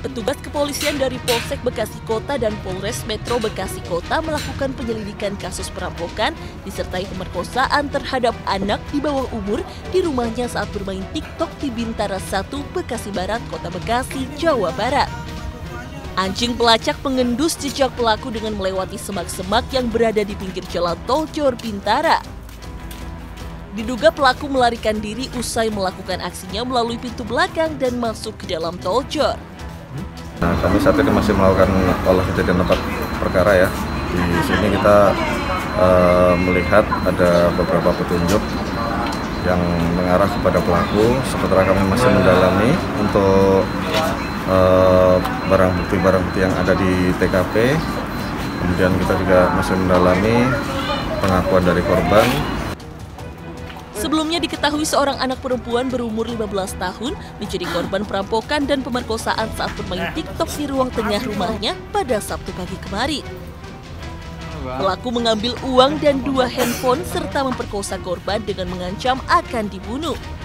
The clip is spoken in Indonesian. Petugas kepolisian dari Polsek Bekasi Kota dan Polres Metro Bekasi Kota melakukan penyelidikan kasus perampokan disertai pemerkosaan terhadap anak di bawah umur di rumahnya saat bermain TikTok di Bintara 1, Bekasi Barat, Kota Bekasi, Jawa Barat. Anjing pelacak pengendus jejak pelaku dengan melewati semak-semak yang berada di pinggir jalan tol Cor Bintara. Diduga pelaku melarikan diri usai melakukan aksinya melalui pintu belakang dan masuk ke dalam tol Cor. Nah, kami saat ini masih melakukan olah kejadian tempat perkara ya. Di sini kita melihat ada beberapa petunjuk yang mengarah kepada pelaku. Sementara kami masih mendalami untuk barang bukti yang ada di TKP. Kemudian kita juga masih mendalami pengakuan dari korban. Sebelumnya diketahui seorang anak perempuan berumur 15 tahun menjadi korban perampokan dan pemerkosaan saat bermain TikTok di ruang tengah rumahnya pada Sabtu pagi kemarin. Pelaku mengambil uang dan 2 handphone serta memperkosa korban dengan mengancam akan dibunuh.